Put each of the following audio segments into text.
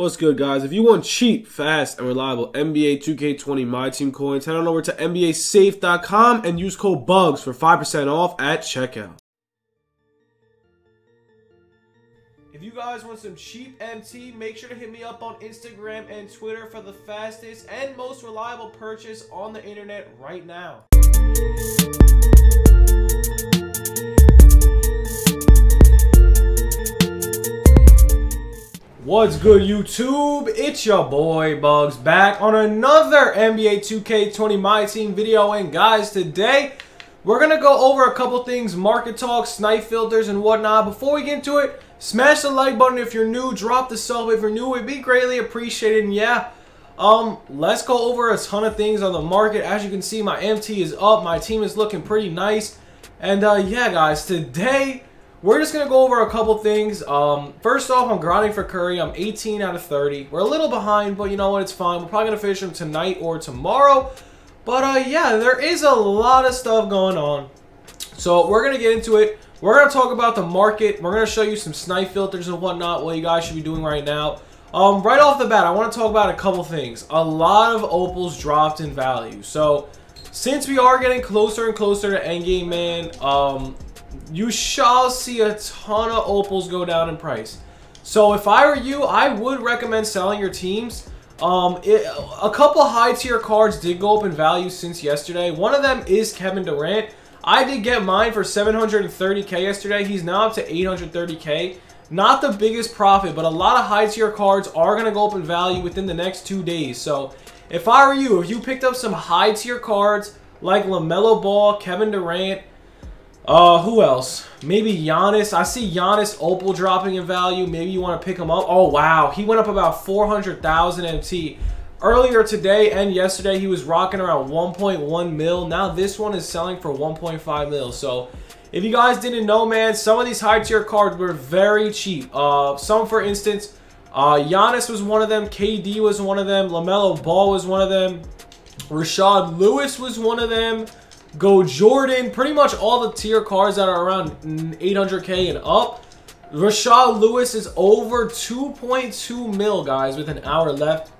What's good, guys? If you want cheap, fast, and reliable NBA 2K20 My Team coins, head on over to NBASafe.com and use code BUGS for 5% off at checkout. If you guys want some cheap MT, make sure to hit me up on Instagram and Twitter for the fastest and most reliable purchase on the internet right now. What's good, YouTube? It's your boy Bugs back on another NBA 2K20 My Team video, and guys, today we're going to go over a couple things, market talk, snipe filters, and whatnot. Before we get into it, smash the like button if you're new, drop the sub if you're new, it'd be greatly appreciated. And yeah, let's go over a ton of things on the market. As you can see, my MT is up, my team is looking pretty nice, and yeah, guys, today we're just going to go over a couple things. First off, I'm grinding for Curry. I'm 18 out of 30. We're a little behind, but you know what? It's fine. We're probably going to finish him tonight or tomorrow. But yeah, there is a lot of stuff going on. So we're going to get into it. We're going to talk about the market. We're going to show you some snipe filters and whatnot, what you guys should be doing right now. Right off the bat, I want to talk about a couple things. A lot of opals dropped in value. So since we are getting closer and closer to endgame, man, you shall see a ton of opals go down in price. So if I were you, I would recommend selling your teams. A couple high tier cards did go up in value since yesterday. One of them is Kevin Durant. I did get mine for 730k yesterday. He's now up to 830k. Not the biggest profit, but a lot of high tier cards are going to go up in value within the next 2 days. So if I were you, if you picked up some high tier cards like LaMelo Ball, Kevin Durant, who else? Maybe Giannis. I see Giannis opal dropping in value. Maybe you want to pick him up. Oh, wow. He went up about 400,000 MT. Earlier today and yesterday, he was rocking around 1.1 mil. Now this one is selling for 1.5 mil. So if you guys didn't know, man, some of these high-tier cards were very cheap. Some, for instance, Giannis was one of them. KD was one of them. LaMelo Ball was one of them. Rashad Lewis was one of them. Go Jordan, pretty much all the tier cards that are around 800k and up. Rashad Lewis is over 2.2 mil, guys, with an hour left.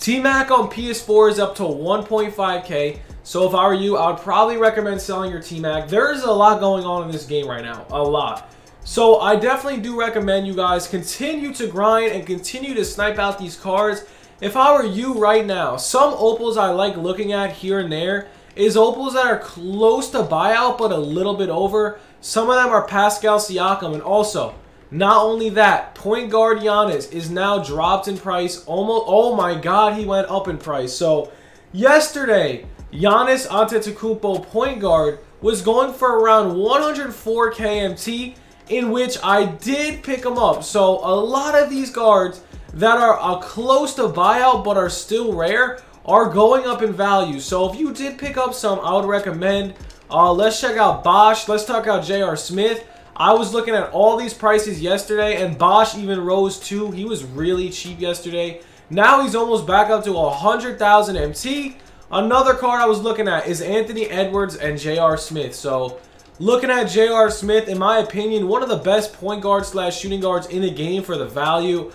T-Mac on PS4 is up to 1.5k. So if I were you, I would probably recommend selling your T-Mac. There is a lot going on in this game right now, a lot. So I definitely do recommend you guys continue to grind and continue to snipe out these cards. If I were you right now, some opals I like looking at here and there is opals that are close to buyout but a little bit over. Some of them are Pascal Siakam, and also not only that, point guard Giannis is now dropped in price. Almost, oh my god, he went up in price. So yesterday, Giannis Antetokounmpo, point guard, was going for around 104k MT, in which I did pick him up. So a lot of these guards that are close to buyout but are still rare are going up in value. So if you did pick up some, I would recommend. Let's check out Bosch. Let's talk about JR Smith. I was looking at all these prices yesterday, and Bosch even rose too. He was really cheap yesterday. Now he's almost back up to 100,000 MT. Another card I was looking at is Anthony Edwards and JR Smith. So looking at JR Smith, in my opinion, one of the best point guard slash shooting guards in the game for the value.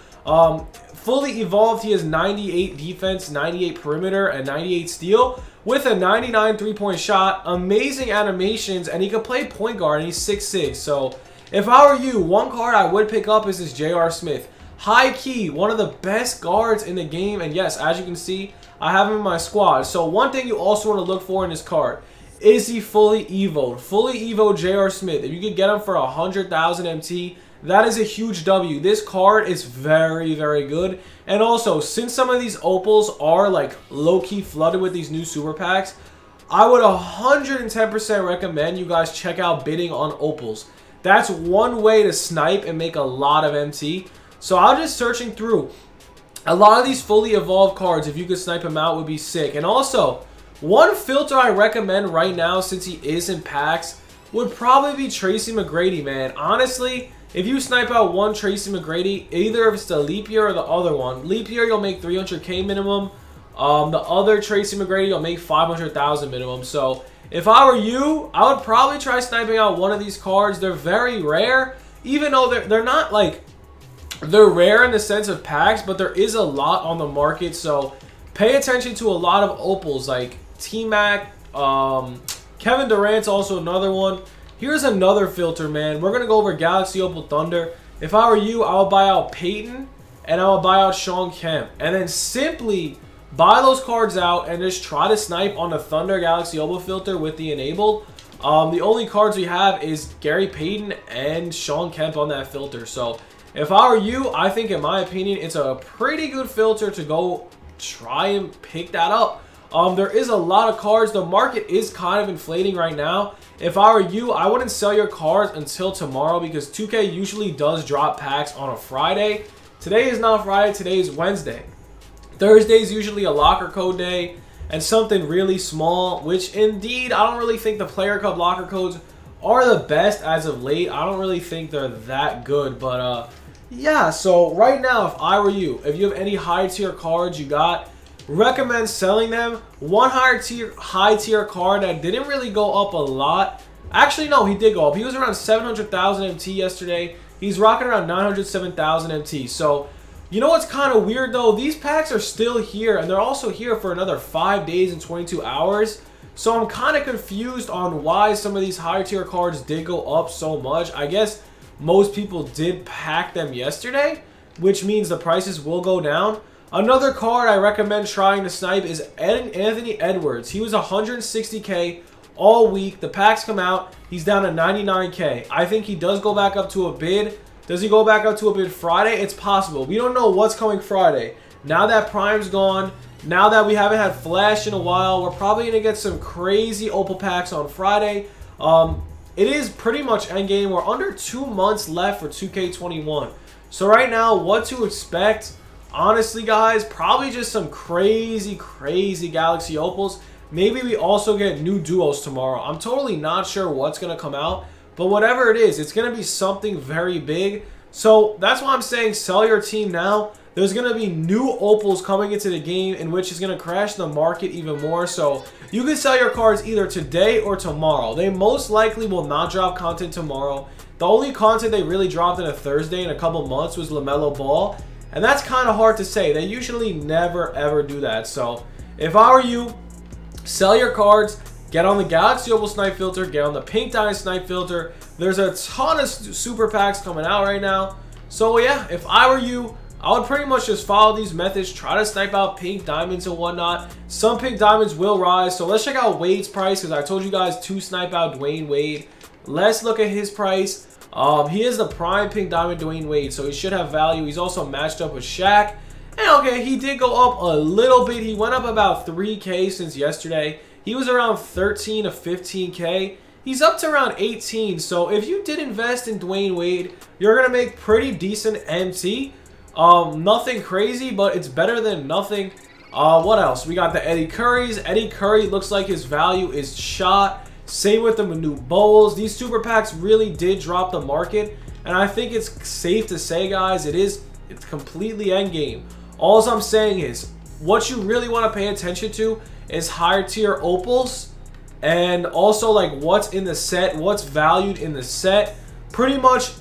Fully evolved, he has 98 defense, 98 perimeter, and 98 steal with a 99 three-point shot, amazing animations, and he can play point guard, and he's 6'6". So if I were you, one card I would pick up is this JR Smith. High key, one of the best guards in the game, and yes, as you can see, I have him in my squad. So one thing you also want to look for in this card is he fully evoed. Fully evoed JR Smith. If you could get him for 100,000 MT, that is a huge W. This card is very, very good. And also, since some of these opals are like low-key flooded with these new super packs, I would 110% recommend you guys check out bidding on opals. That's one way to snipe and make a lot of MT. So I'm just searching through. A lot of these fully evolved cards, if you could snipe them out, would be sick. And also, one filter I recommend right now, since he is in packs, would probably be Tracy McGrady, man. Honestly, if you snipe out one Tracy McGrady, either if it's the Leap Year or the other one, Leap Year you'll make 300k minimum. The other Tracy McGrady you'll make 500,000 minimum. So if I were you, I would probably try sniping out one of these cards. They're very rare, even though they're not like They're rare in the sense of packs, but there is a lot on the market, so pay attention to a lot of opals like T-Mac. Kevin Durant's also another one. Here's another filter, man. We're going to go over Galaxy Opal Thunder. If I were you, I'll buy out Peyton, and I'll buy out Sean Kemp. And then simply buy those cards out and just try to snipe on the Thunder Galaxy Opal filter with the enabled. The only cards we have is Gary Payton and Sean Kemp on that filter. So if I were you, I think, in my opinion, it's a pretty good filter to go try and pick that up. There is a lot of cards. The market is kind of inflating right now. If I were you, I wouldn't sell your cards until tomorrow, because 2K usually does drop packs on a Friday. Today is not Friday. Today is Wednesday. Thursday is usually a locker code day and something really small, which indeed, I don't really think the Player Cup locker codes are the best as of late. I don't really think they're that good, but yeah, so right now, if I were you, if you have any high tier cards you got, recommend selling them. One high tier card that didn't really go up a lot. Actually, no, he did go up. He was around 700,000 MT yesterday. He's rocking around 907,000 MT. So you know what's kind of weird though? These packs are still here, and they're also here for another 5 days and 22 hours. So I'm kind of confused on why some of these higher tier cards did go up so much. I guess most people did pack them yesterday, which means the prices will go down. Another card I recommend trying to snipe is Anthony Edwards. He was 160K all week. The packs come out. He's down to 99K. I think he does go back up to a bid. Does he go back up to a bid Friday? It's possible. We don't know what's coming Friday. Now that Prime's gone, now that we haven't had Flash in a while, we're probably going to get some crazy Opal packs on Friday. It is pretty much endgame. We're under 2 months left for 2K21. So right now, what to expect? Honestly, guys, probably just some crazy, crazy Galaxy Opals. Maybe we also get new duos tomorrow. I'm totally not sure what's going to come out, but whatever it is, it's going to be something very big. So that's why I'm saying sell your team now. There's going to be new Opals coming into the game, in which is going to crash the market even more. So you can sell your cards either today or tomorrow. They most likely will not drop content tomorrow. The only content they really dropped on a Thursday in a couple months was LaMelo Ball. And that's kind of hard to say. They usually never, ever do that. So if I were you, sell your cards, get on the Galaxy Opal Snipe Filter, get on the Pink Diamond Snipe Filter. There's a ton of super packs coming out right now. So yeah, if I were you, I would pretty much just follow these methods, try to snipe out pink diamonds and whatnot. Some pink diamonds will rise. So let's check out Wade's price, because I told you guys to snipe out Dwayne Wade. Let's look at his price. He is the prime pink diamond Dwayne Wade, so he should have value. He's also matched up with Shaq. And okay, he did go up a little bit. He went up about 3K since yesterday. He was around 13 to 15K. He's up to around 18. So if you did invest in Dwayne Wade, you're going to make pretty decent MT. Nothing crazy, but it's better than nothing. What else? We got the Eddie Currys. Eddie Curry looks like his value is shot. Same with the Manu Bowls. These super packs really did drop the market, and I think it's safe to say, guys, it's completely endgame. All I'm saying is, what you really want to pay attention to is higher tier opals, and also like what's in the set, what's valued in the set. Pretty much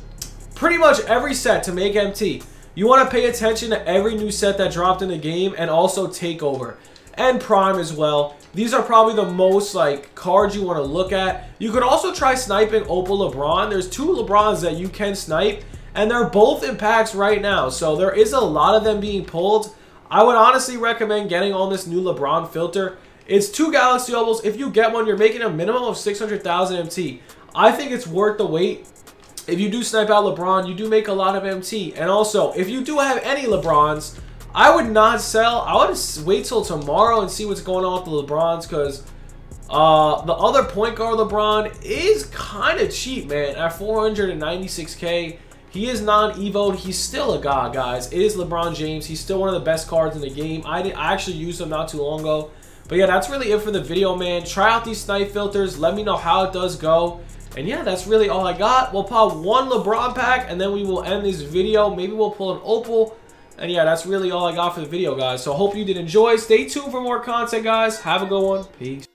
every set to make MT. You want to pay attention to every new set that dropped in the game, and also Takeover and Prime as well. These are probably the most like cards you want to look at. You could also try sniping Opal LeBron. There's two LeBrons that you can snipe, and they're both in packs right now. So there is a lot of them being pulled. I would honestly recommend getting on this new LeBron filter. It's two Galaxy Opals. If you get one, you're making a minimum of 600,000 MT. I think it's worth the wait. If you do snipe out LeBron, you do make a lot of MT. And also, if you do have any LeBrons, I would not sell. I would wait till tomorrow and see what's going on with the LeBrons, because the other point guard LeBron is kind of cheap, man. At 496K, he is non-evoed. He's still a god, guys. It is LeBron James. He's still one of the best cards in the game. I actually used him not too long ago. But yeah, that's really it for the video, man. Try out these snipe filters. Let me know how it does go. And yeah, that's really all I got. We'll pop one LeBron pack, and then we will end this video. Maybe we'll pull an Opal. And yeah, that's really all I got for the video, guys. So hope you did enjoy. Stay tuned for more content, guys. Have a good one. Peace.